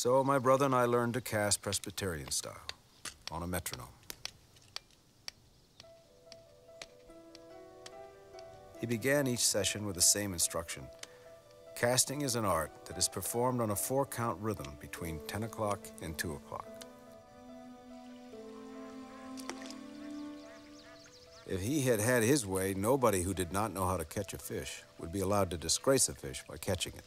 So my brother and I learned to cast Presbyterian style on a metronome. He began each session with the same instruction. Casting is an art that is performed on a four-count rhythm between 10 o'clock and 2 o'clock. If he had had his way, nobody who did not know how to catch a fish would be allowed to disgrace a fish by catching it.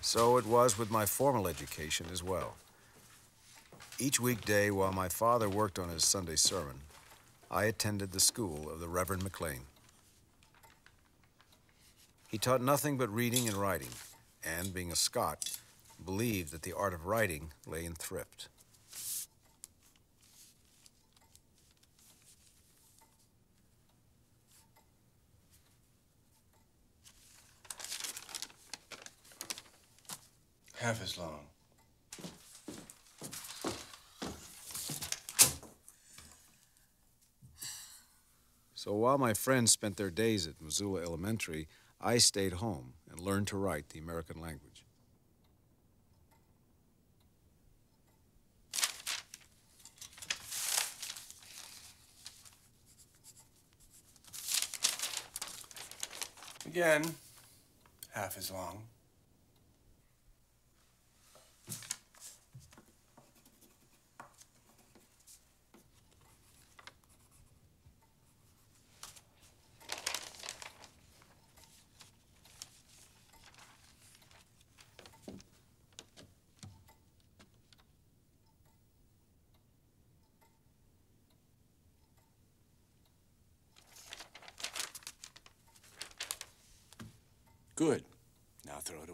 So it was with my formal education as well. Each weekday, while my father worked on his Sunday sermon, I attended the school of the Reverend Maclean. He taught nothing but reading and writing, and being a Scot, believed that the art of writing lay in thrift. Half as long. So while my friends spent their days at Missoula Elementary, I stayed home and learned to write the American language. Again, half as long. Good. Now throw it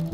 away.